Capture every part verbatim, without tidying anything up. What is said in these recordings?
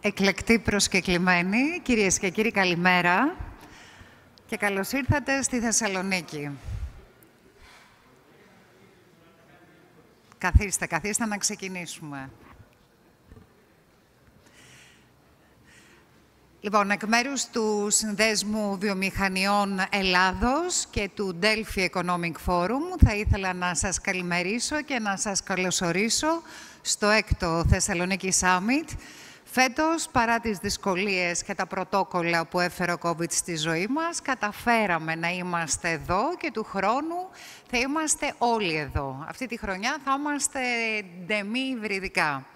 Εκλεκτοί προσκεκλημένοι, κυρίες και κύριοι, καλημέρα και καλώς ήρθατε στη Θεσσαλονίκη. Καθίστε, καθίστε να ξεκινήσουμε. Λοιπόν, εκ μέρους του Συνδέσμου Βιομηχανιών Ελλάδος και του Delphi Economic Forum θα ήθελα να σας καλημερίσω και να σας καλωσορίσω στο έκτο Thessaloniki Summit. Φέτος, παρά τις δυσκολίες και τα πρωτόκολλα που έφερε ο COVID στη ζωή μας, καταφέραμε να είμαστε εδώ και του χρόνου θα είμαστε όλοι εδώ. Αυτή τη χρονιά θα είμαστε ντεμή υβριδικά.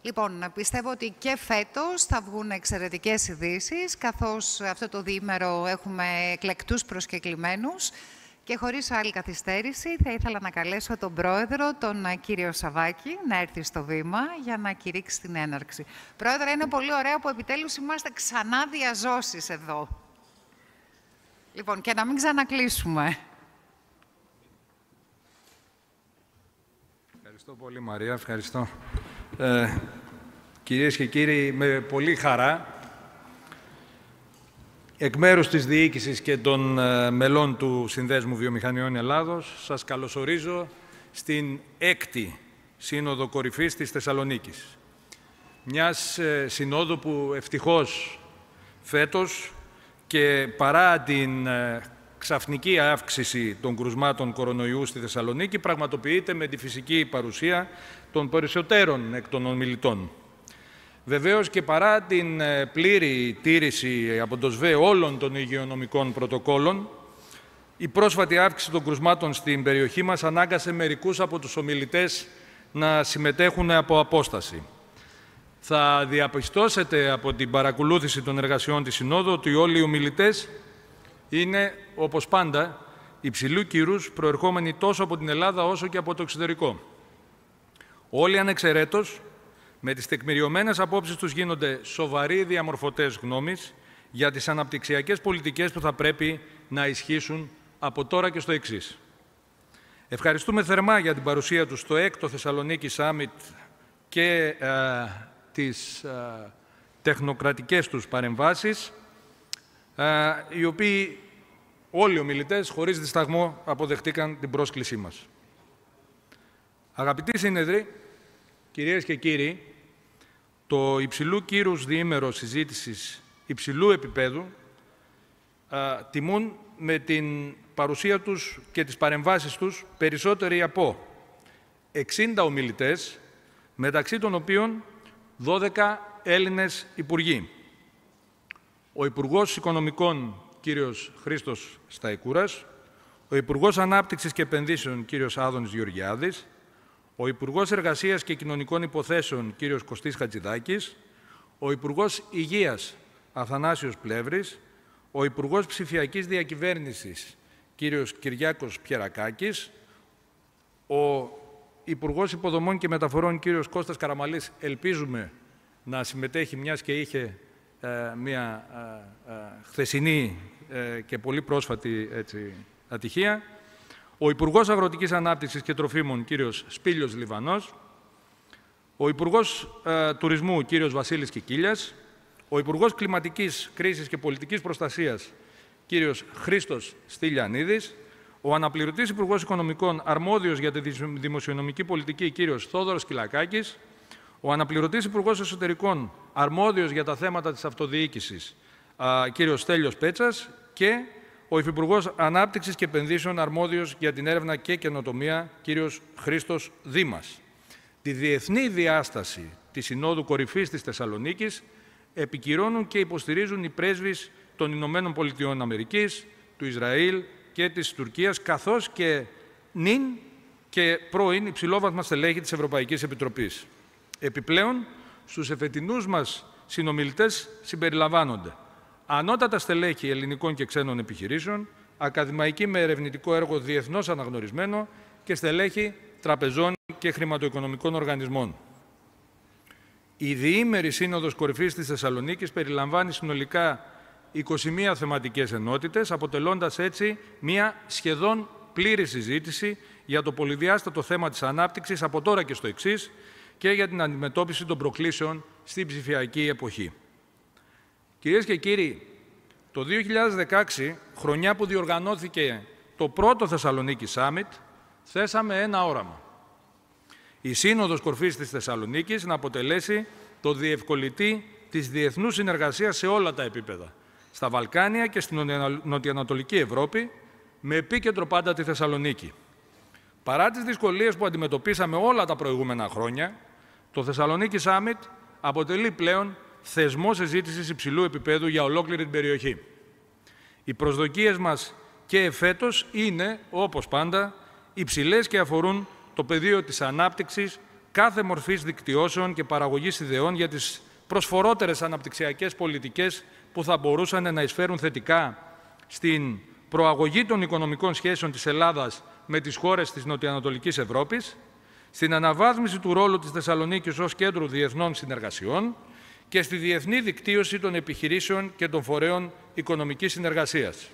Λοιπόν, πιστεύω ότι και φέτος θα βγουν εξαιρετικές ειδήσεις, καθώς αυτό το διήμερο έχουμε εκλεκτούς προσκεκλημένους. Και χωρίς άλλη καθυστέρηση, θα ήθελα να καλέσω τον Πρόεδρο, τον κύριο Σαββάκη, να έρθει στο βήμα για να κηρύξει την έναρξη. Πρόεδρε, είναι πολύ ωραία που επιτέλους είμαστε ξανά διαζώσεις εδώ. Λοιπόν, και να μην ξανακλείσουμε. Ευχαριστώ πολύ, Μαρία. Ευχαριστώ. Ε, κυρίες και κύριοι, με πολύ χαρά, εκ μέρους της διοίκησης και των μελών του Συνδέσμου Βιομηχανιών Ελλάδος, σας καλωσορίζω στην έκτη Σύνοδο Κορυφής της Θεσσαλονίκης. Μιας συνόδου που ευτυχώς φέτος και παρά την ξαφνική αύξηση των κρουσμάτων κορονοϊού στη Θεσσαλονίκη πραγματοποιείται με τη φυσική παρουσία των περισσότερων εκ των ομιλητών. Βεβαίως και παρά την πλήρη τήρηση από το ΣΒΕ όλων των υγειονομικών πρωτοκόλων, η πρόσφατη αύξηση των κρουσμάτων στην περιοχή μας ανάγκασε μερικούς από τους ομιλητές να συμμετέχουν από απόσταση. Θα διαπιστώσετε από την παρακολούθηση των εργασιών της Συνόδου ότι όλοι οι ομιλητές είναι, όπως πάντα, υψηλού κυρούς προερχόμενοι τόσο από την Ελλάδα όσο και από το εξωτερικό. Όλοι ανεξαιρέτως, με τις τεκμηριωμένες απόψεις τους γίνονται σοβαροί διαμορφωτές γνώμης για τις αναπτυξιακές πολιτικές που θα πρέπει να ισχύσουν από τώρα και στο εξής. Ευχαριστούμε θερμά για την παρουσία τους στο έκτο Θεσσαλονίκη Summit και ε, τις ε, τεχνοκρατικές τους παρεμβάσεις, ε, οι οποίοι όλοι οι ομιλητές χωρίς δισταγμό αποδεχτήκαν την πρόσκλησή μας. Αγαπητοί συνεδροί, κυρίες και κύριοι, το υψηλού κύρους διήμερο συζήτησης υψηλού επίπεδου α, τιμούν με την παρουσία τους και τις παρεμβάσεις τους περισσότεροι από εξήντα ομιλητές, μεταξύ των οποίων δώδεκα Έλληνες υπουργοί. Ο Υπουργός Οικονομικών κ. Χρήστος Σταϊκούρας, ο Υπουργός Ανάπτυξης και Επενδύσεων κ. Άδωνις Γεωργιάδης, ο Υπουργός Εργασίας και Κοινωνικών Υποθέσεων, κ. Κωστής Χατζηδάκης, ο Υπουργός Υγείας, Αθανάσιος Πλεύρης, ο Υπουργός Ψηφιακής Διακυβέρνησης, κ. Κυριάκος Πιερακάκης, ο Υπουργός Υποδομών και Μεταφορών, κ. Κώστας Καραμαλής, ελπίζουμε να συμμετέχει μιας και είχε ε, μια ε, ε, χθεσινή ε, και πολύ πρόσφατη έτσι, ατυχία, ο Υπουργός Αγροτικής Ανάπτυξης και Τροφίμων, κύριος Σπήλιος Λιβανός, ο Υπουργός ε, Τουρισμού, κύριος Βασίλης Κικίλιας, ο Υπουργός Κλιματικής Κρίσης και Πολιτικής Προστασίας, κύριος Χρήστος Στυλιανίδης, ο Αναπληρωτής Υπουργός Οικονομικών Αρμόδιος για τη Δημοσιονομική Πολιτική, κύριος Θόδωρος Κυλακάκης, ο Αναπληρωτής Υπουργός Εσωτερικών Αρμόδιος για τα θέματα της αυτοδιοίκησης, ε, κύριος Στέλιος Πέτσας και ο Υφυπουργός Ανάπτυξης και Επενδύσεων αρμόδιος για την έρευνα και καινοτομία, κύριος Χρήστος Δήμας. Τη διεθνή διάσταση της Συνόδου Κορυφής της Θεσσαλονίκης επικυρώνουν και υποστηρίζουν οι πρέσβεις των Ηνωμένων Πολιτειών Αμερικής, του Ισραήλ και της Τουρκίας, καθώς και νυν και πρώην υψηλόβαθμα στελέχη της Ευρωπαϊκής Επιτροπής. Επιπλέον, στους εφετινούς μας συνομιλητές συμπεριλαμβάνονται ανώτατα στελέχη ελληνικών και ξένων επιχειρήσεων, ακαδημαϊκοί με ερευνητικό έργο διεθνώς αναγνωρισμένο και στελέχη τραπεζών και χρηματοοικονομικών οργανισμών. Η διήμερη Σύνοδος Κορυφής της Θεσσαλονίκης περιλαμβάνει συνολικά είκοσι μία θεματικές ενότητες, αποτελώντας έτσι μία σχεδόν πλήρη συζήτηση για το πολυδιάστατο θέμα της ανάπτυξης από τώρα και στο εξής και για την αντιμετώπιση των προκλήσεων στην ψηφιακή εποχή. Κυρίες και κύριοι, το δύο χιλιάδες δεκαέξι, χρονιά που διοργανώθηκε το πρώτο Θεσσαλονίκη Summit, θέσαμε ένα όραμα. Η Σύνοδος Κορφής της Θεσσαλονίκης να αποτελέσει το διευκολυτή της διεθνούς συνεργασίας σε όλα τα επίπεδα, στα Βαλκάνια και στην Νοτιοανατολική Ευρώπη, με επίκεντρο πάντα τη Θεσσαλονίκη. Παρά τις δυσκολίες που αντιμετωπίσαμε όλα τα προηγούμενα χρόνια, το Θεσσαλονίκη Summit αποτελεί πλέον θεσμό συζήτησης υψηλού επίπεδου για ολόκληρη την περιοχή. Οι προσδοκίες μας και εφέτος είναι, όπως πάντα, υψηλές και αφορούν το πεδίο της ανάπτυξης κάθε μορφής δικτυώσεων και παραγωγής ιδεών για τις προσφορότερες αναπτυξιακές πολιτικές που θα μπορούσαν να εισφέρουν θετικά στην προαγωγή των οικονομικών σχέσεων της Ελλάδας με τις χώρες της Νοτιοανατολικής Ευρώπης, στην αναβάθμιση του ρόλου της Θεσσαλονίκης ως κέντρου διεθνών συνεργασιών και στη διεθνή δικτύωση των επιχειρήσεων και των φορέων οικονομικής συνεργασίας.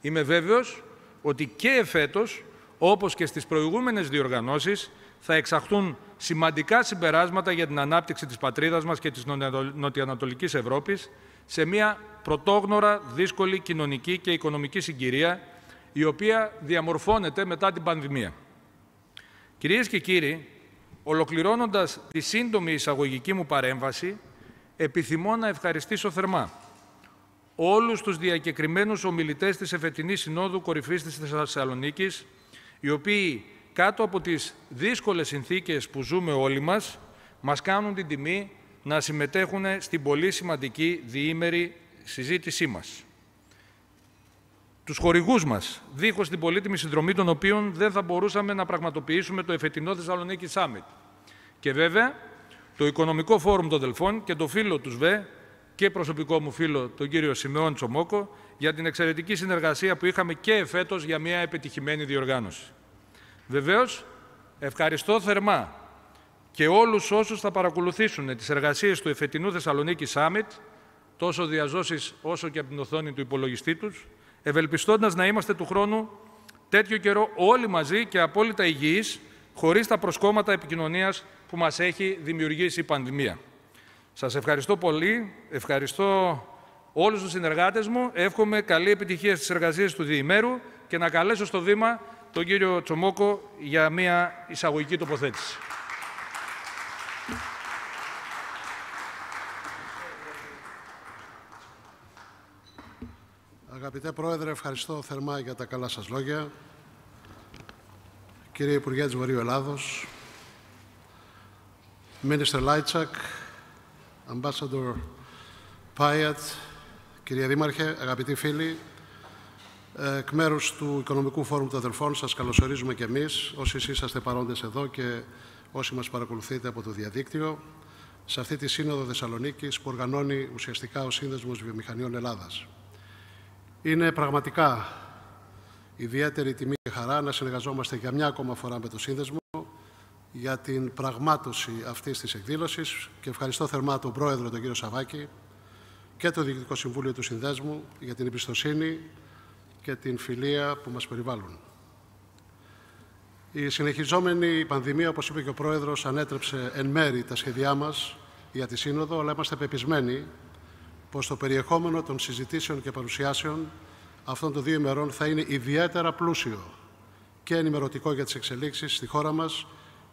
Είμαι βέβαιος ότι και εφέτος, όπως και στις προηγούμενες διοργανώσεις, θα εξαχθούν σημαντικά συμπεράσματα για την ανάπτυξη της πατρίδας μας και της Νοτιοανατολικής Ευρώπης σε μια πρωτόγνωρα, δύσκολη κοινωνική και οικονομική συγκυρία, η οποία διαμορφώνεται μετά την πανδημία. Κυρίες και κύριοι, ολοκληρώνοντας τη σύντομη εισαγωγική μου παρέμβαση, επιθυμώ να ευχαριστήσω θερμά όλους τους διακεκριμένους ομιλητές της εφετινής Συνόδου Κορυφής της Θεσσαλονίκης, οι οποίοι κάτω από τις δύσκολες συνθήκες που ζούμε όλοι μας, μας κάνουν την τιμή να συμμετέχουν στην πολύ σημαντική διήμερη συζήτησή μας. Τους χορηγούς μας, δίχως την πολύτιμη συνδρομή των οποίων δεν θα μπορούσαμε να πραγματοποιήσουμε το εφετινό Θεσσαλονίκη Summit. Και βέβαια, το Οικονομικό Φόρουμ των Δελφών και το φίλο τους ΒΕ και προσωπικό μου φίλο, τον κύριο Συμεών Τσομόκο, για την εξαιρετική συνεργασία που είχαμε και εφέτος για μια επιτυχημένη διοργάνωση. Βεβαίως, ευχαριστώ θερμά και όλους όσους θα παρακολουθήσουν τις εργασίες του εφετινού Θεσσαλονίκη Summit, τόσο διαζώσεις όσο και από την οθόνη του υπολογιστή τους, ευελπιστώντας να είμαστε του χρόνου τέτοιο καιρό όλοι μαζί και απόλυτα υγιείς, χωρίς τα προσκόμματα επικοινωνίας που μας έχει δημιουργήσει η πανδημία. Σας ευχαριστώ πολύ, ευχαριστώ όλους τους συνεργάτες μου, εύχομαι καλή επιτυχία στις εργασίες του διημέρου και να καλέσω στο βήμα τον κύριο Τσομόκο για μια εισαγωγική τοποθέτηση. Αγαπητέ Πρόεδρε, ευχαριστώ θερμά για τα καλά σας λόγια. Κύριε Υπουργέ της Βορείου Ελλάδος, Minister Λάιτσακ, Ambassador Πάιατ, κύριε Δήμαρχε, αγαπητοί φίλοι, εκ μέρους του Οικονομικού Φόρουμ των Αδελφών σας καλωσορίζουμε και εμείς, όσοι εσείς είσαστε παρόντες εδώ και όσοι μας παρακολουθείτε από το διαδίκτυο, σε αυτή τη Σύνοδο Θεσσαλονίκης που οργανώνει ουσιαστικά ο Σύνδεσμος Βιομηχανιών Ελλάδας. Είναι πραγματικά ιδιαίτερη τιμή και χαρά να συνεργαζόμαστε για μια ακόμα φορά με το Σύνδεσμο για την πραγμάτωση αυτής της εκδήλωσης και ευχαριστώ θερμά τον Πρόεδρο, τον κύριο Σαββάκη και το Διοικητικό Συμβούλιο του Συνδέσμου για την εμπιστοσύνη και την φιλία που μας περιβάλλουν. Η συνεχιζόμενη πανδημία, όπως είπε και ο Πρόεδρος, ανέτρεψε εν μέρη τα σχέδιά μας για τη Σύνοδο, αλλά είμαστε πεπισμένοι πως το περιεχόμενο των συζητήσεων και παρουσιάσεων αυτών των δύο ημερών θα είναι ιδιαίτερα πλούσιο και ενημερωτικό για τις εξελίξεις στη χώρα μας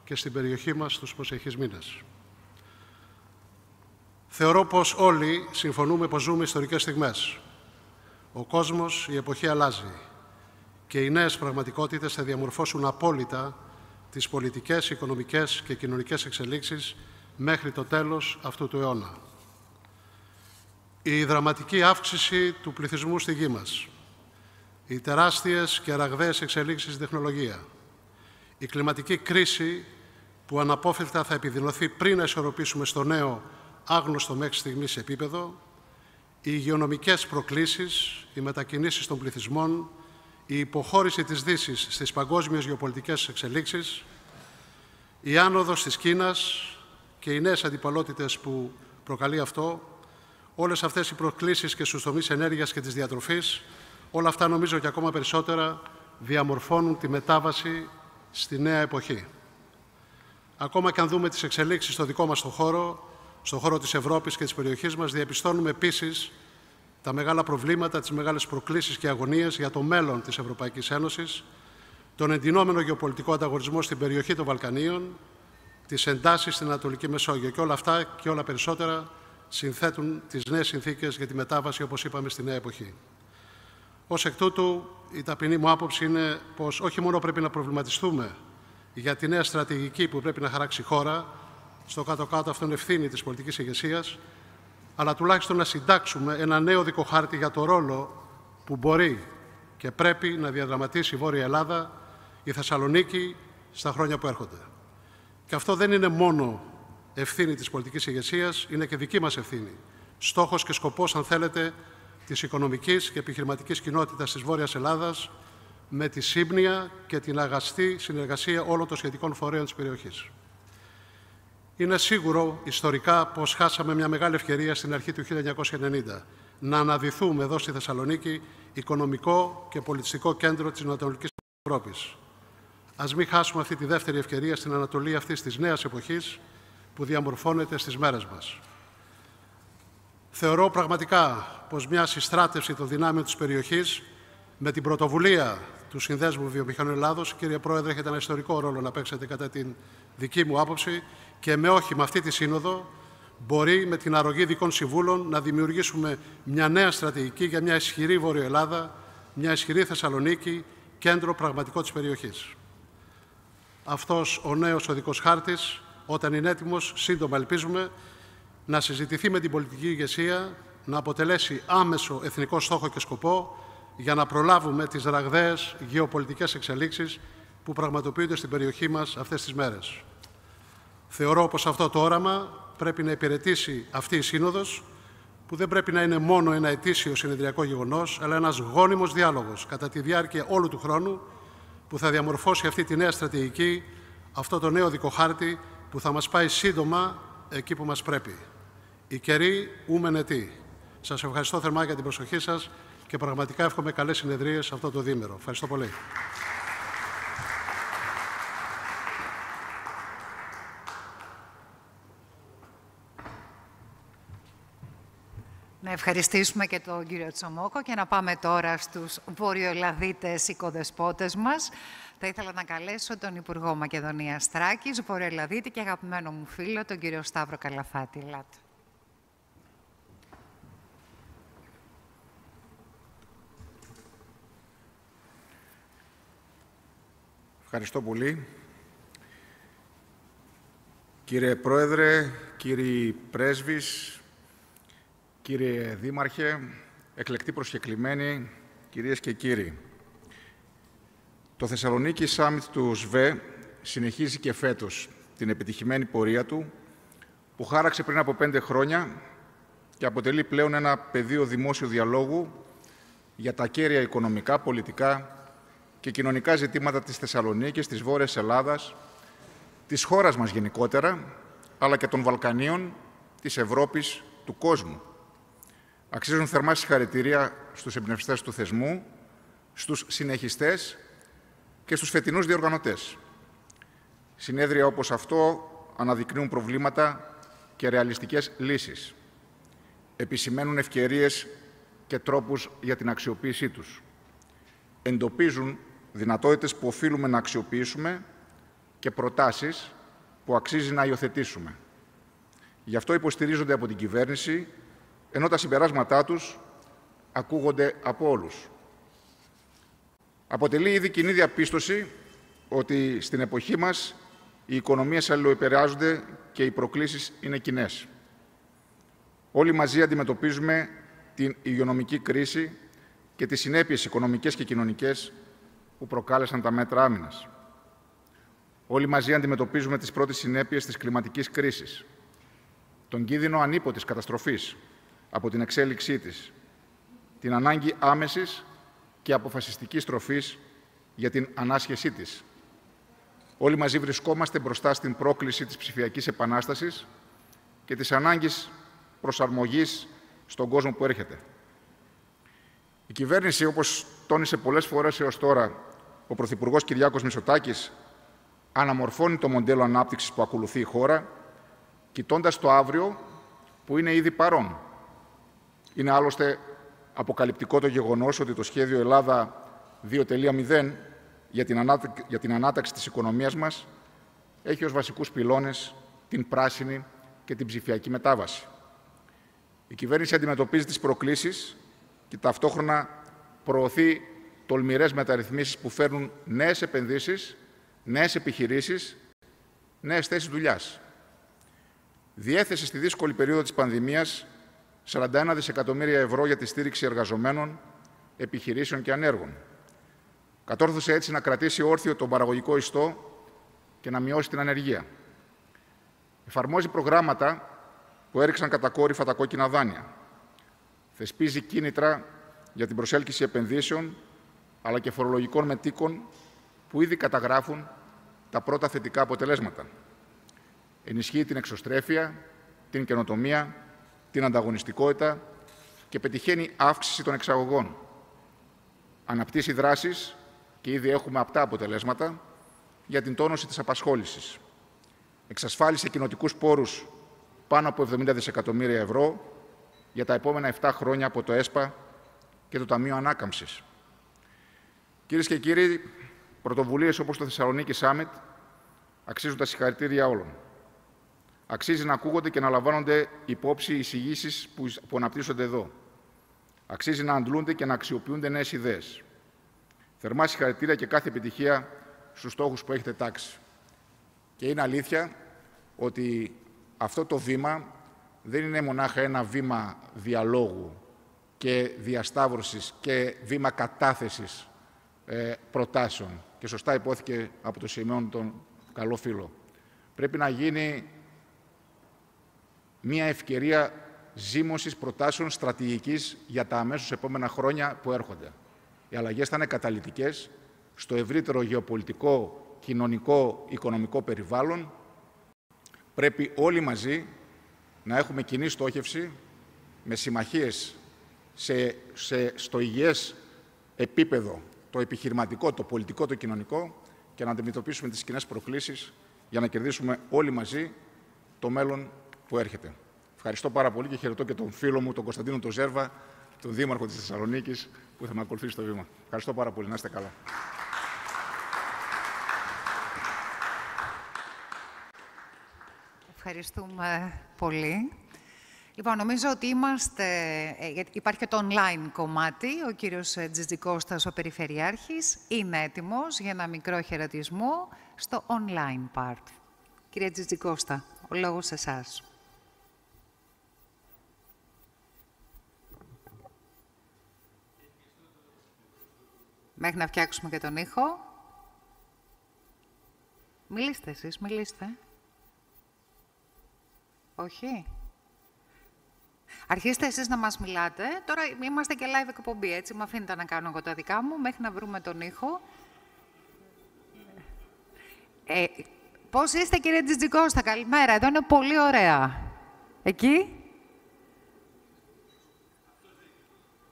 και στην περιοχή μας τους προσεχείς μήνες. Θεωρώ πως όλοι συμφωνούμε πως ζούμε ιστορικές στιγμές. Ο κόσμος, η εποχή αλλάζει και οι νέες πραγματικότητες θα διαμορφώσουν απόλυτα τις πολιτικές, οικονομικές και κοινωνικές εξελίξεις μέχρι το τέλος αυτού του αιώνα. Η δραματική αύξηση του πληθυσμού στη γη μας, οι τεράστιες και ραγδαίες εξελίξεις στην τεχνολογία, η κλιματική κρίση που αναπόφευκτα θα επιδεινωθεί πριν να ισορροπήσουμε στο νέο άγνωστο μέχρι στιγμής επίπεδο, οι υγειονομικές προκλήσεις, οι μετακινήσεις των πληθυσμών, η υποχώρηση της Δύσης στις παγκόσμιες γεωπολιτικές εξελίξεις, η άνοδος της Κίνας και οι νέες αντιπαλότητες που προκαλεί αυτό, όλες αυτές οι προκλήσεις και στους τομείς ενέργειας και της διατροφής, όλα αυτά νομίζω και ακόμα περισσότερα διαμορφώνουν τη μετάβαση στη νέα εποχή. Ακόμα και αν δούμε τις εξελίξεις στο δικό μας το χώρο, στον χώρο της Ευρώπης και της περιοχής μας, διαπιστώνουμε επίσης τα μεγάλα προβλήματα, τις μεγάλες προκλήσεις και αγωνίες για το μέλλον της Ευρωπαϊκής Ένωσης, τον εντυνόμενο γεωπολιτικό ανταγωνισμό στην περιοχή των Βαλκανίων, τις εντάσεις στην Ανατολική Μεσόγειο. Και όλα αυτά και όλα περισσότερα συνθέτουν τις νέες συνθήκες για τη μετάβαση, όπως είπαμε, στη νέα εποχή. Ως εκ τούτου, η ταπεινή μου άποψη είναι πως όχι μόνο πρέπει να προβληματιστούμε για τη νέα στρατηγική που πρέπει να χαράξει η χώρα, στο κάτω-κάτω αυτόν ευθύνη της πολιτικής ηγεσίας, αλλά τουλάχιστον να συντάξουμε ένα νέο δικοχάρτη για το ρόλο που μπορεί και πρέπει να διαδραματίσει η Βόρεια Ελλάδα, η Θεσσαλονίκη, στα χρόνια που έρχονται. Και αυτό δεν είναι μόνο ευθύνη της πολιτικής ηγεσίας, είναι και δική μας ευθύνη. Στόχος και σκοπός, αν θέλετε, της οικονομικής και επιχειρηματικής κοινότητας της Βόρειας Ελλάδας, με τη σύμπνοια και την αγαστή συνεργασία όλων των σχετικών φορέων της περιοχής. Είναι σίγουρο ιστορικά πως χάσαμε μια μεγάλη ευκαιρία στην αρχή του χίλια εννιακόσια ενενήντα να αναδυθούμε εδώ στη Θεσσαλονίκη οικονομικό και πολιτιστικό κέντρο της Ανατολικής Ευρώπης. Ας μην χάσουμε αυτή τη δεύτερη ευκαιρία στην Ανατολή αυτής της νέας εποχής που διαμορφώνεται στις μέρες μας. Θεωρώ πραγματικά πως μια συστράτευση των δυνάμεων της περιοχής με την πρωτοβουλία του Συνδέσμου Βιομηχανιών Ελλάδος, κύριε Πρόεδρε, έχετε ένα ιστορικό ρόλο να παίξετε κατά την δική μου άποψη, και με όχι με αυτή τη σύνοδο μπορεί με την αρρωγή δικών συμβούλων να δημιουργήσουμε μια νέα στρατηγική για μια ισχυρή Βόρειο Ελλάδα, μια ισχυρή Θεσσαλονίκη, κέντρο πραγματικό της περιοχής. Αυτός ο νέος οδικός χάρτης, όταν είναι έτοιμος, σύντομα ελπίζουμε να συζητηθεί με την πολιτική ηγεσία, να αποτελέσει άμεσο εθνικό στόχο και σκοπό για να προλάβουμε τις ραγδαίες γεωπολιτικές εξελίξεις που πραγματοποιούνται στην περιοχή μας αυτές τις μέρες. Θεωρώ πως αυτό το όραμα πρέπει να υπηρετήσει αυτή η Σύνοδος, που δεν πρέπει να είναι μόνο ένα ετήσιο συνεδριακό γεγονός, αλλά ένας γόνιμος διάλογος κατά τη διάρκεια όλου του χρόνου που θα διαμορφώσει αυτή τη νέα στρατηγική, αυτό το νέο δικοχάρτη που θα μας πάει σύντομα εκεί που μας πρέπει. Οι καιροί ούμεν ετοί. Σας ευχαριστώ θερμά για την προσοχή σας και πραγματικά εύχομαι καλές συνεδρίες αυτό το διήμερο. Ευχαριστώ πολύ. Να ευχαριστήσουμε και τον κύριο Τσομόκο και να πάμε τώρα στους βορειοελλαδίτες οικοδεσπότες μας. Θα ήθελα να καλέσω τον Υπουργό Μακεδονίας Θράκης, βορειοελλαδίτη και αγαπημένο μου φίλο, τον κύριο Σταύρο Καλαφάτη. Λάτε. Ευχαριστώ πολύ. Κύριε Πρόεδρε, κύριοι πρέσβεις, κύριε Δήμαρχε, εκλεκτοί προσκεκλημένοι, κυρίες και κύριοι. Το Θεσσαλονίκη Summit του ΣΒΕ συνεχίζει και φέτος την επιτυχημένη πορεία του, που χάραξε πριν από πέντε χρόνια και αποτελεί πλέον ένα πεδίο δημόσιου διαλόγου για τα κέρια οικονομικά, πολιτικά και κοινωνικά ζητήματα της Θεσσαλονίκης, της Βόρειας Ελλάδας, της χώρας μας γενικότερα, αλλά και των Βαλκανίων, της Ευρώπης, του κόσμου. Αξίζουν θερμά συγχαρητήρια στους εμπνευστές του θεσμού, στους συνεχιστές και στους φετινούς διοργανωτές. Συνέδρια όπως αυτό αναδεικνύουν προβλήματα και ρεαλιστικές λύσεις. Επισημαίνουν ευκαιρίες και τρόπους για την αξιοποίησή τους. Εντοπίζουν δυνατότητες που οφείλουμε να αξιοποιήσουμε και προτάσεις που αξίζει να υιοθετήσουμε. Γι' αυτό υποστηρίζονται από την κυβέρνηση, ενώ τα συμπεράσματά τους ακούγονται από όλους. Αποτελεί ήδη κοινή διαπίστωση ότι στην εποχή μας οι οικονομίες αλληλοεπηρεάζονται και οι προκλήσεις είναι κοινές. Όλοι μαζί αντιμετωπίζουμε την υγειονομική κρίση και τις συνέπειες οικονομικές και κοινωνικές που προκάλεσαν τα μέτρα άμυνας. Όλοι μαζί αντιμετωπίζουμε τις πρώτες συνέπειες της κλιματικής κρίσης, τον κίνδυνο ανίποτης καταστροφής από την εξέλιξή της, την ανάγκη άμεσης και αποφασιστικής τροφής για την ανάσχεσή της. Όλοι μαζί βρισκόμαστε μπροστά στην πρόκληση της ψηφιακής επανάστασης και της ανάγκης προσαρμογής στον κόσμο που έρχεται. Η κυβέρνηση, όπως τόνισε πολλές φορές έως τώρα ο Πρωθυπουργός Κυριάκος Μητσοτάκης, αναμορφώνει το μοντέλο ανάπτυξης που ακολουθεί η χώρα, κοιτώντας το αύριο που είναι ήδη παρόν. Είναι άλλωστε αποκαλυπτικό το γεγονός ότι το σχέδιο Ελλάδα δύο μηδέν για την ανάταξη της οικονομίας μας έχει ως βασικούς πυλώνες την πράσινη και την ψηφιακή μετάβαση. Η κυβέρνηση αντιμετωπίζει τις προκλήσεις και ταυτόχρονα προωθεί τολμηρές μεταρρυθμίσεις που φέρνουν νέες επενδύσεις, νέες επιχειρήσεις, νέες θέσεις δουλειάς. Διέθεσε στη δύσκολη περίοδο της πανδημίας σαράντα ένα δισεκατομμύρια ευρώ για τη στήριξη εργαζομένων, επιχειρήσεων και ανέργων. Κατόρθωσε έτσι να κρατήσει όρθιο τον παραγωγικό ιστό και να μειώσει την ανεργία. Εφαρμόζει προγράμματα που έριξαν κατακόρυφα τα κόκκινα δάνεια. Θεσπίζει κίνητρα για την προσέλκυση επενδύσεων αλλά και φορολογικών μετοίκων που ήδη καταγράφουν τα πρώτα θετικά αποτελέσματα. Ενισχύει την εξωστρέφεια, την καινοτομία, την ανταγωνιστικότητα και πετυχαίνει αύξηση των εξαγωγών. Αναπτύσσει δράσεις και ήδη έχουμε απτά αποτελέσματα για την τόνωση της απασχόλησης. Εξασφάλισε κοινοτικούς πόρους πάνω από εβδομήντα δισεκατομμύρια ευρώ για τα επόμενα επτά χρόνια από το ΕΣΠΑ και το Ταμείο Ανάκαμψης. Κυρίες και κύριοι, πρωτοβουλίες όπως το Θεσσαλονίκη Summit αξίζουν τα συγχαρητήρια όλων. Αξίζει να ακούγονται και να λαμβάνονται υπόψη εισηγήσεις που αναπτύσσονται εδώ. Αξίζει να αντλούνται και να αξιοποιούνται νέες ιδέες. Θερμά συγχαρητήρια και κάθε επιτυχία στους στόχους που έχετε τάξει. Και είναι αλήθεια ότι αυτό το βήμα δεν είναι μονάχα ένα βήμα διαλόγου και διασταύρωσης και βήμα κατάθεσης ε, προτάσεων. Και σωστά υπόθηκε από τον Συμεών τον καλό φίλο. Πρέπει να γίνει μια ευκαιρία ζύμωσης προτάσεων στρατηγικής για τα αμέσως επόμενα χρόνια που έρχονται. Οι αλλαγές θα είναι καταλυτικές στο ευρύτερο γεωπολιτικό, κοινωνικό, οικονομικό περιβάλλον. Πρέπει όλοι μαζί να έχουμε κοινή στόχευση με συμμαχίες σε, σε, στο υγιές επίπεδο, το επιχειρηματικό, το πολιτικό, το κοινωνικό και να αντιμετωπίσουμε τις κοινές προκλήσεις για να κερδίσουμε όλοι μαζί το μέλλον που έρχεται. Ευχαριστώ πάρα πολύ και χαιρετώ και τον φίλο μου, τον Κωνσταντίνο τον Ζέρβα, τον Δήμαρχο της Θεσσαλονίκης, που θα με ακολουθήσει στο βήμα. Ευχαριστώ πάρα πολύ. Να είστε καλά. Ευχαριστούμε πολύ. Λοιπόν, νομίζω ότι είμαστε... Υπάρχει και το online κομμάτι. Ο κύριος Τζιτζικώστας, ο Περιφερειάρχης, είναι έτοιμος για ένα μικρό χαιρετισμό στο online part. Κύριε Τζιτζικώστα, ο λόγος σε εσάς. Μέχρι να φτιάξουμε και τον ήχο. Μιλήστε εσείς, μιλήστε. Όχι. Αρχίστε εσείς να μας μιλάτε. Τώρα είμαστε και live εκπομπή, έτσι. Μ' αφήνετε να κάνω εγώ τα δικά μου, μέχρι να βρούμε τον ήχο. Ε, πώς είστε, κύριε Τζιτζικώστα, καλημέρα. Εδώ είναι πολύ ωραία. Εκεί.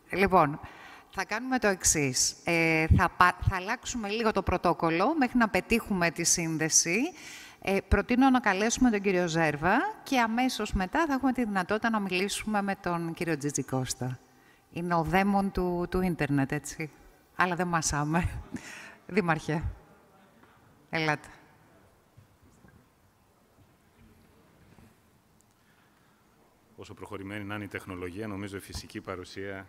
Λοιπόν, θα κάνουμε το εξής. Ε, θα, θα αλλάξουμε λίγο το πρωτόκολλο, μέχρι να πετύχουμε τη σύνδεση. Ε, προτείνω να καλέσουμε τον κύριο Ζέρβα και αμέσως μετά θα έχουμε τη δυνατότητα να μιλήσουμε με τον κύριο Τζιτζικώστα. Είναι ο δαίμον του, του ίντερνετ, έτσι. Αλλά δεν μασάμε. Δήμαρχε, ελάτε. Όσο προχωρημένη να είναι η τεχνολογία, νομίζω η φυσική παρουσία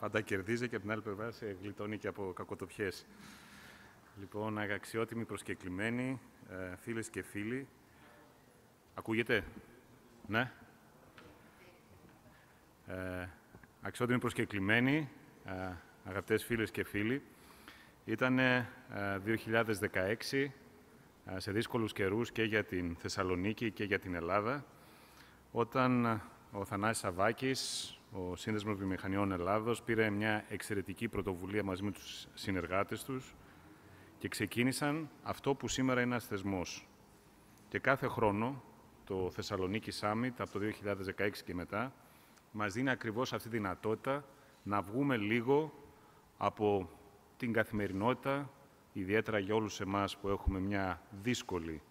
πάντα κερδίζει και από την άλλη πλευρά σε γλιτώνει και από κακοτοπιές. Λοιπόν, αξιότιμοι προσκεκλημένοι, φίλες και φίλοι. Ακούγεται? Ναι. Ε, αξιότιμοι προσκεκλημένοι, αγαπητές φίλες και φίλοι. Ήταν δύο χιλιάδες δεκαέξι, σε δύσκολους καιρούς και για την Θεσσαλονίκη και για την Ελλάδα, όταν ο Θανάσης Σαββάκης, ο Σύνδεσμος Βιομηχανιών Ελλάδος, πήρε μια εξαιρετική πρωτοβουλία μαζί με τους συνεργάτες τους και ξεκίνησαν αυτό που σήμερα είναι ένας θεσμός. Και κάθε χρόνο το Θεσσαλονίκη Summit από το δύο χιλιάδες δεκαέξι και μετά μας δίνει ακριβώς αυτή τη δυνατότητα να βγούμε λίγο από την καθημερινότητα, ιδιαίτερα για όλους εμάς που έχουμε μια δύσκολη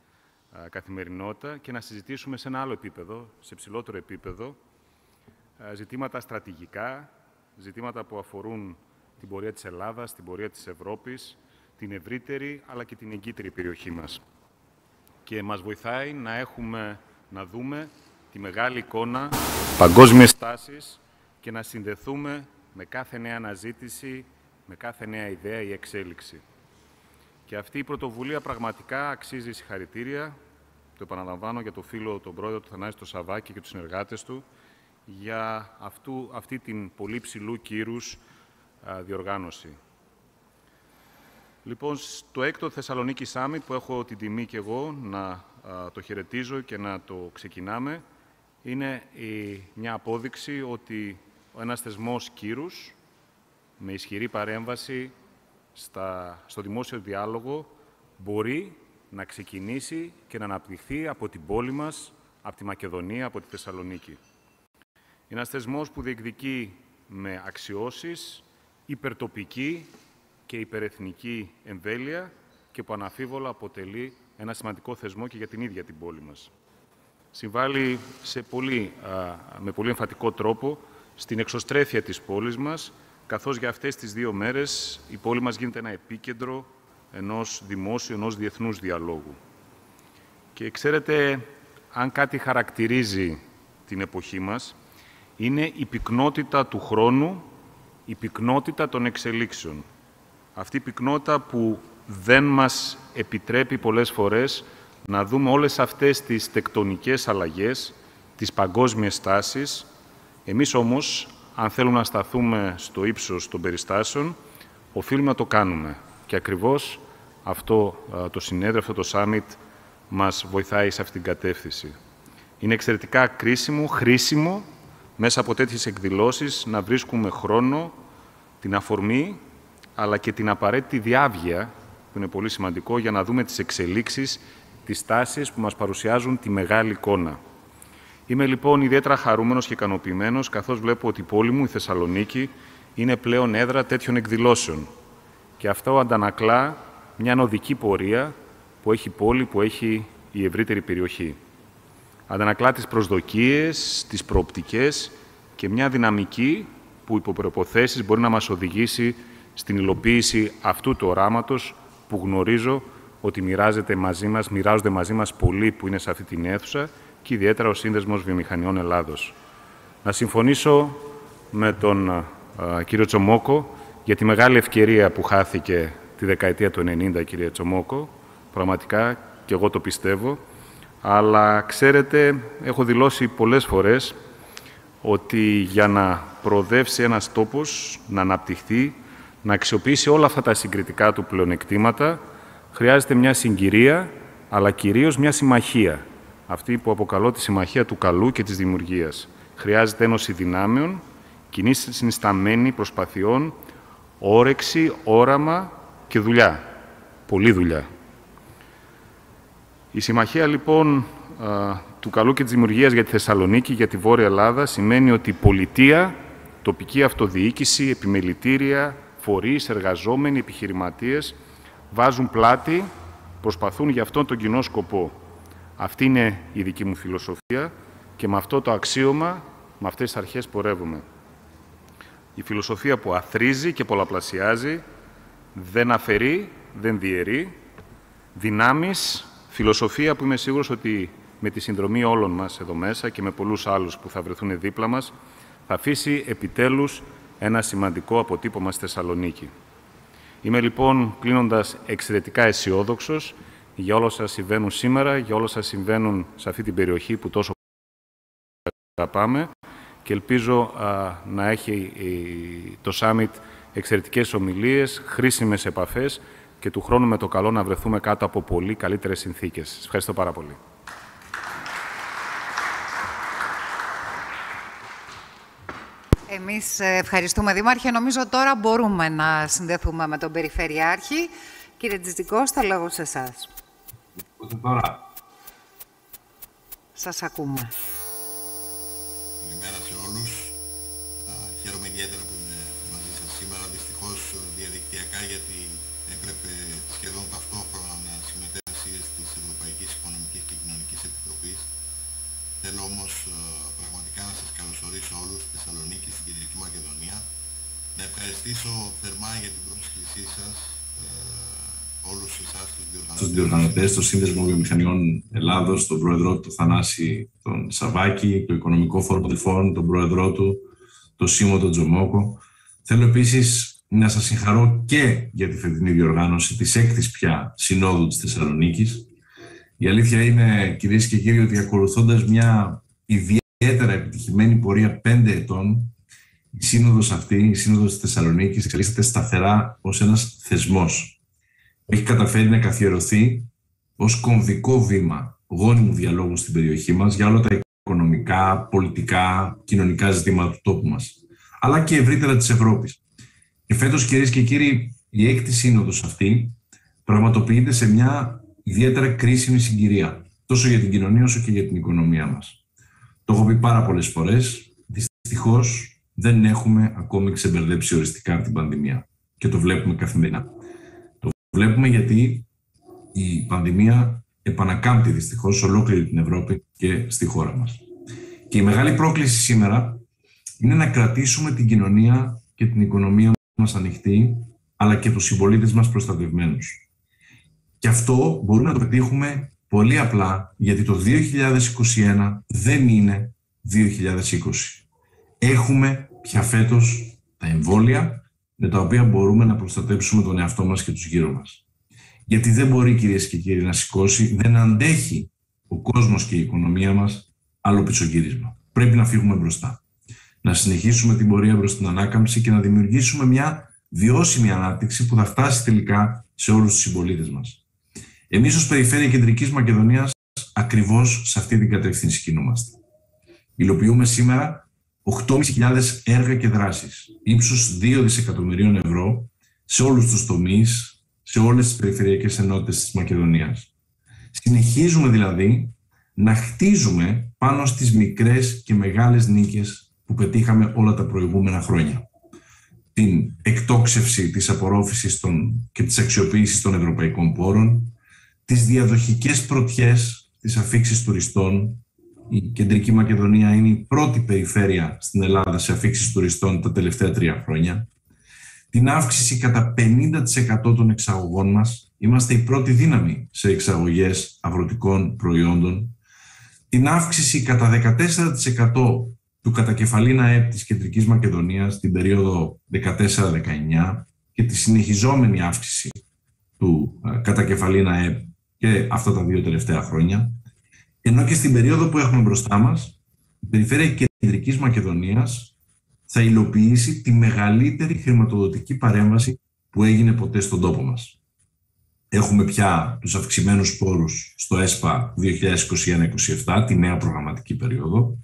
καθημερινότητα και να συζητήσουμε σε ένα άλλο επίπεδο, σε ψηλότερο επίπεδο, ζητήματα στρατηγικά, ζητήματα που αφορούν την πορεία της Ελλάδας, την πορεία της Ευρώπης, την ευρύτερη αλλά και την εγκύτερη περιοχή μας. Και μας βοηθάει να, έχουμε, να δούμε τη μεγάλη εικόνα, παγκόσμιες τάσεις και να συνδεθούμε με κάθε νέα αναζήτηση, με κάθε νέα ιδέα ή εξέλιξη. Και αυτή η πρωτοβουλία πραγματικά αξίζει συγχαρητήρια, το επαναλαμβάνω για το φίλο, τον πρόεδρο του Θανάση τον Σαββάκη και τους συνεργάτες του, για αυτού, αυτή την πολύ ψηλού κύρους α, διοργάνωση. Λοιπόν, στο έκτο Θεσσαλονίκη Summit, που έχω την τιμή και εγώ να α, το χαιρετίζω και να το ξεκινάμε, είναι η, μια απόδειξη ότι ένας θεσμός κύρους, με ισχυρή παρέμβαση στα, στο δημόσιο διάλογο, μπορεί να ξεκινήσει και να αναπτυχθεί από την πόλη μας, από τη Μακεδονία, από τη Θεσσαλονίκη. Είναι ένας θεσμός που διεκδικεί με αξιώσεις υπερτοπική και υπερεθνική εμβέλεια και που αναφίβολα αποτελεί ένα σημαντικό θεσμό και για την ίδια την πόλη μας. Συμβάλλει σε πολύ, με πολύ εμφατικό τρόπο στην εξωστρέφεια της πόλης μας, καθώς για αυτές τις δύο μέρες η πόλη μας γίνεται ένα επίκεντρο ενός δημόσιου, ενός διεθνούς διαλόγου. Και ξέρετε, αν κάτι χαρακτηρίζει την εποχή μας, είναι η πυκνότητα του χρόνου, η πυκνότητα των εξελίξεων. Αυτή η πυκνότητα που δεν μας επιτρέπει πολλές φορές να δούμε όλες αυτές τις τεκτονικές αλλαγές, τις παγκόσμιες τάσεις. Εμείς όμως, αν θέλουμε να σταθούμε στο ύψος των περιστάσεων, οφείλουμε να το κάνουμε. Και ακριβώς αυτό το συνέδριο, αυτό το summit, μας βοηθάει σε αυτήν την κατεύθυνση. Είναι εξαιρετικά κρίσιμο, χρήσιμο, μέσα από τέτοιες εκδηλώσεις να βρίσκουμε χρόνο, την αφορμή, αλλά και την απαραίτητη διάβγεια, που είναι πολύ σημαντικό, για να δούμε τις εξελίξεις, τις τάσεις που μας παρουσιάζουν τη μεγάλη εικόνα. Είμαι λοιπόν ιδιαίτερα χαρούμενος και ικανοποιημένος, καθώς βλέπω ότι η πόλη μου, η Θεσσαλονίκη, είναι πλέον έδρα τέτοιων εκδηλώσεων. Και αυτό αντανακλά μια νοδική πορεία που έχει η πόλη, που έχει η ευρύτερη περιοχή. Αντανακλά τις προσδοκίες, τις προοπτικές και μια δυναμική που υπό προϋποθέσεις μπορεί να μας οδηγήσει στην υλοποίηση αυτού του οράματος που γνωρίζω ότι μοιράζεται μαζί μας, μοιράζονται μαζί μας πολλοί που είναι σε αυτή την αίθουσα και ιδιαίτερα ο Σύνδεσμος Βιομηχανιών Ελλάδος. Να συμφωνήσω με τον α, κύριο Τσομόκο για τη μεγάλη ευκαιρία που χάθηκε τη δεκαετία του ενενήντα, κύριε Τσομόκο. Πραγματικά και εγώ το πιστεύω. Αλλά, ξέρετε, έχω δηλώσει πολλές φορές ότι για να προοδεύσει ένας τόπος, να αναπτυχθεί, να αξιοποιήσει όλα αυτά τα συγκριτικά του πλεονεκτήματα, χρειάζεται μια συγκυρία, αλλά κυρίως μια συμμαχία. Αυτή που αποκαλώ τη συμμαχία του καλού και της δημιουργίας. Χρειάζεται ένωση δυνάμεων, κοινή συνισταμένη προσπαθειών, όρεξη, όραμα και δουλειά. Πολλή δουλειά. Η συμμαχία, λοιπόν, του καλού και της δημιουργίας για τη Θεσσαλονίκη, για τη Βόρεια Ελλάδα, σημαίνει ότι πολιτεία, τοπική αυτοδιοίκηση, επιμελητήρια, φορείς, εργαζόμενοι, επιχειρηματίες βάζουν πλάτη, προσπαθούν για αυτόν τον κοινό σκοπό. Αυτή είναι η δική μου φιλοσοφία και με αυτό το αξίωμα, με αυτές τις αρχές πορεύουμε. Η φιλοσοφία που αθρίζει και πολλαπλασιάζει, δεν αφαιρεί, δεν διαιρεί, δυνάμεις. Φιλοσοφία που είμαι σίγουρος ότι με τη συνδρομή όλων μας εδώ μέσα και με πολλούς άλλους που θα βρεθούν δίπλα μας, θα αφήσει επιτέλους ένα σημαντικό αποτύπωμα στη Θεσσαλονίκη. Είμαι λοιπόν, κλείνοντας, εξαιρετικά αισιόδοξος για όλα όσα συμβαίνουν σήμερα, για όλα όσα συμβαίνουν σε αυτή την περιοχή που τόσο αγαπάμε και ελπίζω α, να έχει η, το Summit εξαιρετικές ομιλίες, χρήσιμες επαφές και του χρόνου με το καλό να βρεθούμε κάτω από πολύ καλύτερες συνθήκες. Σας ευχαριστώ πάρα πολύ. Εμείς ευχαριστούμε, Δήμαρχε. Νομίζω τώρα μπορούμε να συνδεθούμε με τον Περιφερειάρχη. Κύριε Τζιτζικώστα, λόγω σε εσάς. Τώρα. Σας ακούμε. Καλημέρα σε όλους. Χαίρομαι ιδιαίτερα που είμαι μαζί σας σήμερα. Δυστυχώς διαδικτυακά, γιατί έπρεπε σχεδόν ταυτόχρονα να συμμετέχει στις Ευρωπαϊκές Οικονομικές Μακεδονία. Να ευχαριστήσω θερμά για την πρόσκλησή σας όλους εσάς τους διοργανωτές, τον Σύνδεσμο Βιομηχανιών Ελλάδος, τον πρόεδρό του Θανάση τον Σαββάκη, το Οικονομικό Φόρουμ Αδελφών, τον πρόεδρό του, τον Σίμο τον Τσομόκο. Θέλω επίσης να σας συγχαρώ και για τη φετινή διοργάνωση της έκτης πια Συνόδου της Θεσσαλονίκης. Η αλήθεια είναι, κυρίες και κύριοι, ότι ακολουθώντας μια ιδιαίτερα επιτυχημένη πορεία πέντε ετών, η Σύνοδος αυτή, η Σύνοδος της Θεσσαλονίκης, εξελίσσεται σταθερά ως ένας θεσμός. Έχει καταφέρει να καθιερωθεί ως κομβικό βήμα γόνιμου διαλόγου στην περιοχή μας για όλα τα οικονομικά, πολιτικά, κοινωνικά ζητήματα του τόπου μας, αλλά και ευρύτερα της Ευρώπης. Και φέτος, κυρίες και κύριοι, η έκτη Σύνοδος αυτή πραγματοποιείται σε μια ιδιαίτερα κρίσιμη συγκυρία, τόσο για την κοινωνία όσο και για την οικονομία μας. Το έχω πει πάρα πολλές φορές, δυστυχώς δεν έχουμε ακόμη ξεμπερδέψει οριστικά από την πανδημία και το βλέπουμε καθημερινά. Το βλέπουμε γιατί η πανδημία επανακάμπτει δυστυχώς σε ολόκληρη την Ευρώπη και στη χώρα μας. Και η μεγάλη πρόκληση σήμερα είναι να κρατήσουμε την κοινωνία και την οικονομία μας ανοιχτή, αλλά και τους συμπολίτες μας προστατευμένους. Και αυτό μπορούμε να το πετύχουμε πολύ απλά, γιατί το δύο χιλιάδες είκοσι ένα δεν είναι δύο χιλιάδες είκοσι. Έχουμε πια φέτος τα εμβόλια με τα οποία μπορούμε να προστατέψουμε τον εαυτό μας και τους γύρω μας. Γιατί δεν μπορεί, κυρίες και κύριοι, να σηκώσει, δεν αντέχει ο κόσμος και η οικονομία μας άλλο πισωγύρισμα. Πρέπει να φύγουμε μπροστά. Να συνεχίσουμε την πορεία προς την ανάκαμψη και να δημιουργήσουμε μια βιώσιμη ανάπτυξη που θα φτάσει τελικά σε όλους τους συμπολίτες μας. Εμείς ως Περιφέρεια Κεντρικής Μακεδονίας ακριβώς σε αυτή την κατεύθυνση κινούμαστε. Υλοποιούμε σήμερα οκτώ χιλιάδες πεντακόσια έργα και δράσεις ύψους δύο δισεκατομμυρίων ευρώ σε όλους τους τομείς, σε όλες τις περιφερειακές ενότητες της Μακεδονίας. Συνεχίζουμε δηλαδή να χτίζουμε πάνω στις μικρές και μεγάλες νίκες που πετύχαμε όλα τα προηγούμενα χρόνια. Την εκτόξευση της απορρόφησης των και της αξιοποίησης των ευρωπαϊκών πόρων, τις διαδοχικές πρωτιές της αφίξης τουριστών. Η Κεντρική Μακεδονία είναι η πρώτη περιφέρεια στην Ελλάδα σε αφίξεις τουριστών τα τελευταία τρία χρόνια. Την αύξηση κατά πενήντα τοις εκατό των εξαγωγών μας. Είμαστε η πρώτη δύναμη σε εξαγωγές αγροτικών προϊόντων. Την αύξηση κατά δεκατέσσερα τοις εκατό του κατακεφαλήνα ΑΕΠ της Κεντρικής Μακεδονίας την περίοδο δεκατέσσερα δεκαεννιά και τη συνεχιζόμενη αύξηση του κατακεφαλήνα ΑΕΠ και αυτά τα δύο τελευταία χρόνια, ενώ και στην περίοδο που έχουμε μπροστά μας, η Περιφέρεια Κεντρικής Μακεδονίας θα υλοποιήσει τη μεγαλύτερη χρηματοδοτική παρέμβαση που έγινε ποτέ στον τόπο μας. Έχουμε πια τους αυξημένους πόρους στο ΕΣΠΑ δύο χιλιάδες είκοσι ένα είκοσι επτά, τη νέα προγραμματική περίοδο.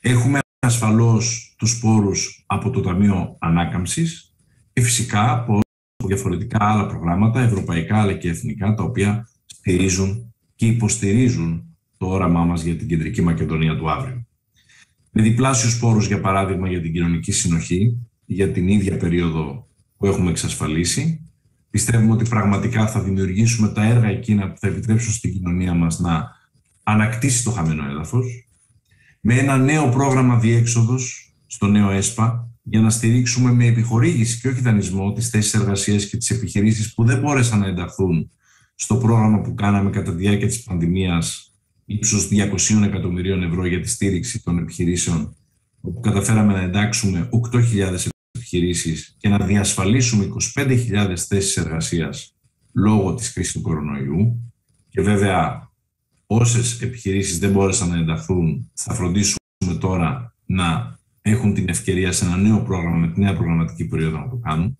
Έχουμε ασφαλώς τους πόρους από το Ταμείο Ανάκαμψης και φυσικά πόρους από διαφορετικά άλλα προγράμματα, ευρωπαϊκά αλλά και εθνικά, τα οποία στηρίζουν και υποστηρίζουν το όραμά μας για την Κεντρική Μακεδονία του αύριο. Με διπλάσιους πόρους, για παράδειγμα, για την κοινωνική συνοχή, για την ίδια περίοδο που έχουμε εξασφαλίσει, πιστεύουμε ότι πραγματικά θα δημιουργήσουμε τα έργα εκείνα που θα επιτρέψουν στην κοινωνία μας να ανακτήσει το χαμένο έδαφος. Με ένα νέο πρόγραμμα διέξοδος στο νέο ΕΣΠΑ για να στηρίξουμε με επιχορήγηση και όχι δανεισμό τις θέσεις εργασίας και τις επιχειρήσεις που δεν μπόρεσαν να ενταχθούν στο πρόγραμμα που κάναμε κατά τη διάρκεια της πανδημίας ύψους διακοσίων εκατομμυρίων ευρώ για τη στήριξη των επιχειρήσεων, όπου καταφέραμε να εντάξουμε οκτώ χιλιάδες επιχειρήσεις και να διασφαλίσουμε είκοσι πέντε χιλιάδες θέσεις εργασίας λόγω της κρίσης του κορονοϊού. Και βέβαια, όσες επιχειρήσεις δεν μπόρεσαν να ενταχθούν, θα φροντίσουμε τώρα να έχουν την ευκαιρία σε ένα νέο πρόγραμμα, με τη νέα προγραμματική περίοδο να το κάνουν.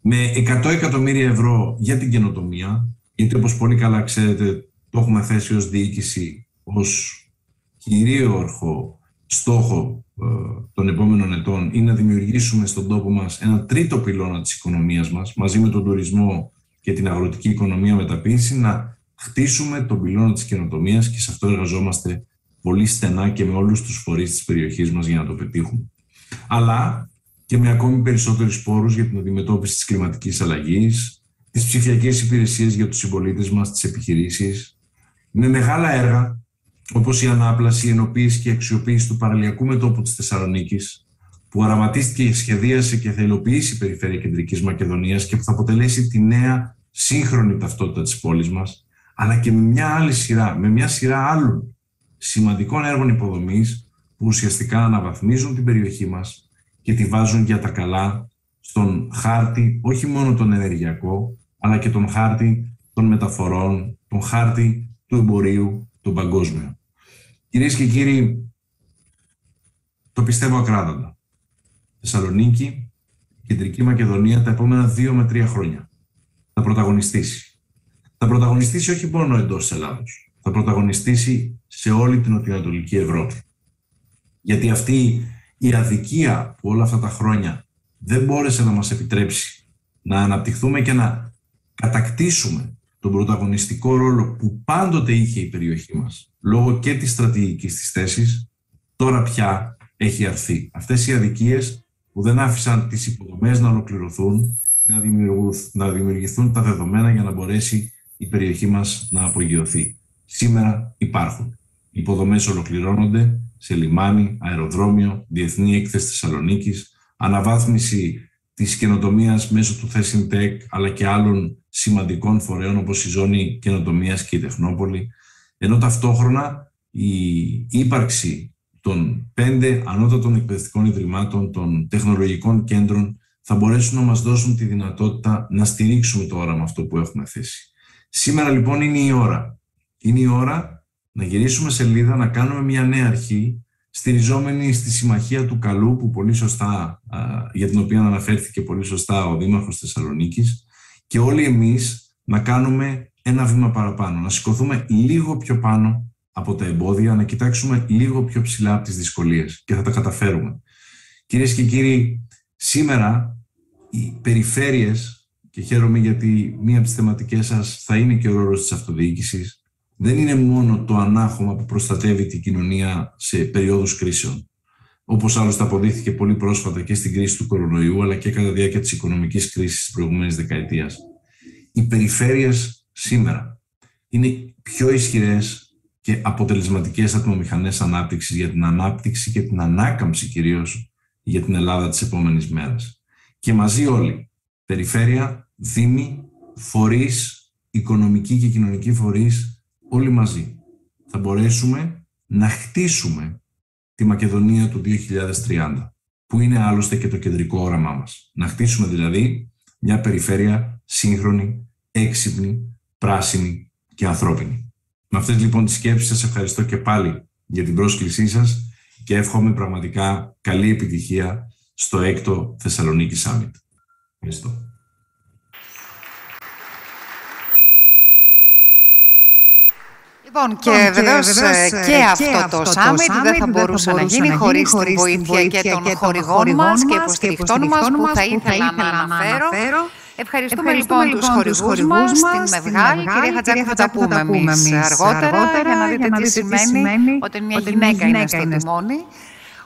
Με εκατό εκατομμύρια ευρώ για την καινοτομία, γιατί όπως πολύ καλά ξέρετε, το έχουμε θέσει ως διοίκηση, ως κυρίαρχο στόχο των επόμενων ετών, είναι να δημιουργήσουμε στον τόπο μας ένα τρίτο πυλώνα της οικονομίας μας, μαζί με τον τουρισμό και την αγροτική οικονομία μεταποίηση, να χτίσουμε τον πυλώνα της καινοτομίας και σε αυτό εργαζόμαστε πολύ στενά και με όλους τους φορείς της περιοχής μας για να το πετύχουμε. Αλλά και με ακόμη περισσότερους πόρους για την αντιμετώπιση της κλιματικής αλλαγής, τις ψηφιακές υπηρεσίες για τους συμπολίτες μας, τις επιχειρήσεις, με μεγάλα έργα όπως η ανάπλαση, η ενοποίηση και η αξιοποίηση του παραλιακού μετώπου της Θεσσαλονίκης, που οραματίστηκε, σχεδίασε και θα υλοποιήσει η περιφέρεια Κεντρικής Μακεδονίας και που θα αποτελέσει τη νέα σύγχρονη ταυτότητα της πόλης μας, αλλά και με μια άλλη σειρά, με μια σειρά άλλων σημαντικών έργων υποδομής που ουσιαστικά αναβαθμίζουν την περιοχή μας και τη βάζουν για τα καλά στον χάρτη, όχι μόνο τον ενεργειακό, αλλά και τον χάρτη των μεταφορών, τον χάρτη του εμπορίου, τον παγκόσμιο. Κυρίες και κύριοι, το πιστεύω ακράδαντα. Θεσσαλονίκη, Κεντρική Μακεδονία, τα επόμενα δύο με τρία χρόνια θα πρωταγωνιστήσει. Θα πρωταγωνιστήσει όχι μόνο εντός της Ελλάδος, θα πρωταγωνιστήσει σε όλη την νοτιοανατολική Ευρώπη. Γιατί αυτή η αδικία που όλα αυτά τα χρόνια δεν μπόρεσε να μας επιτρέψει να αναπτυχθούμε και να κατακτήσουμε τον πρωταγωνιστικό ρόλο που πάντοτε είχε η περιοχή μας, λόγω και της στρατηγικής της θέσης, τώρα πια έχει αρθεί. Αυτές οι αδικίες που δεν άφησαν τις υποδομές να ολοκληρωθούν, να, να δημιουργηθούν τα δεδομένα για να μπορέσει η περιοχή μας να απογειωθεί. Σήμερα υπάρχουν. Οι υποδομές ολοκληρώνονται σε λιμάνι, αεροδρόμιο, διεθνή έκθεση Θεσσαλονίκης, αναβάθμιση της καινοτομίας μέσω του Thessintech, αλλά και άλλων σημαντικών φορέων όπως η Ζώνη Καινοτομίας και η Τεχνόπολη, ενώ ταυτόχρονα η ύπαρξη των πέντε ανώτατων εκπαιδευτικών ιδρυμάτων, των τεχνολογικών κέντρων, θα μπορέσουν να μας δώσουν τη δυνατότητα να στηρίξουμε το όραμα αυτό που έχουμε θέσει. Σήμερα λοιπόν είναι η ώρα. Είναι η ώρα να γυρίσουμε σελίδα, να κάνουμε μια νέα αρχή, στηριζόμενοι στη συμμαχία του καλού, που πολύ σωστά, για την οποία αναφέρθηκε πολύ σωστά ο Δήμαρχος Θεσσαλονίκης, και όλοι εμείς να κάνουμε ένα βήμα παραπάνω, να σηκωθούμε λίγο πιο πάνω από τα εμπόδια, να κοιτάξουμε λίγο πιο ψηλά από τις δυσκολίες, και θα τα καταφέρουμε. Κυρίες και κύριοι, σήμερα οι περιφέρειες, και χαίρομαι γιατί μία από τις θεματικές σας θα είναι και ο ρόλος της αυτοδιοίκησης, δεν είναι μόνο το ανάχωμα που προστατεύει την κοινωνία σε περίοδους κρίσεων, όπως άλλωστε αποδείχθηκε πολύ πρόσφατα και στην κρίση του κορονοϊού, αλλά και κατά τη διάρκεια της οικονομικής κρίσης της προηγούμενης δεκαετίας. Οι περιφέρειες σήμερα είναι πιο ισχυρές και αποτελεσματικές ατμομηχανές ανάπτυξης για την ανάπτυξη και την ανάκαμψη κυρίως για την Ελλάδα της επόμενης μέρας. Και μαζί όλοι, περιφέρεια, δήμοι, φορείς, οικονομικοί και κοινωνικοί φορείς, όλοι μαζί θα μπορέσουμε να χτίσουμε τη Μακεδονία του δύο χιλιάδες τριάντα, που είναι άλλωστε και το κεντρικό όραμά μας. Να χτίσουμε δηλαδή μια περιφέρεια σύγχρονη, έξυπνη, πράσινη και ανθρώπινη. Με αυτές λοιπόν τις σκέψεις σας ευχαριστώ και πάλι για την πρόσκλησή σας και εύχομαι πραγματικά καλή επιτυχία στο έκτο Θεσσαλονίκη Summit. Ευχαριστώ. Λοιπόν, και βεβαίως και αυτό το summit δεν θα μπορούσε να γίνει χωρίς τη βοήθεια και των χορηγών μας και υποστηρικτών μας που θα ήθελα να αναφέρω. Ευχαριστούμε λοιπόν τους χορηγούς μας, την Μευγάλη. Κυρία Χατζάκη, θα τα πούμε εμείς αργότερα για να δείτε τι σημαίνει όταν μια γυναίκα είναι στο τιμόνι.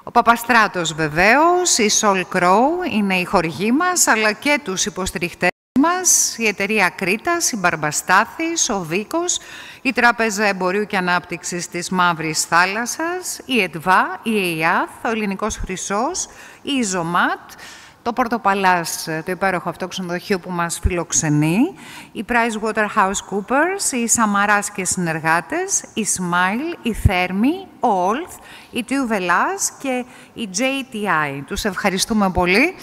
Ο Παπαστράτος βεβαίως, η Σολ Κρό είναι η χορηγή μας, αλλά και τους υποστηρικτές μας, η εταιρεία Κρήτας, η Μπαρμπαστάθης, ο Βίκος, η Τράπεζα Εμπορίου και Ανάπτυξης της Μαύρης Θάλασσας, η ΕΤΒΑ, η ΕΙΑΘ, ο Ελληνικός Χρυσός, η ΖΟΜΑΤ, το Πορτοπαλάς, το υπέροχο αυτό ξενοδοχείο που μας φιλοξενεί, η PricewaterhouseCoopers, οι Σαμαράς και συνεργάτες, η Smile, η Θέρμη, ο Όλθ, η Τιουβελάς και η τζέι τι άι. Τους ευχαριστούμε πολύ.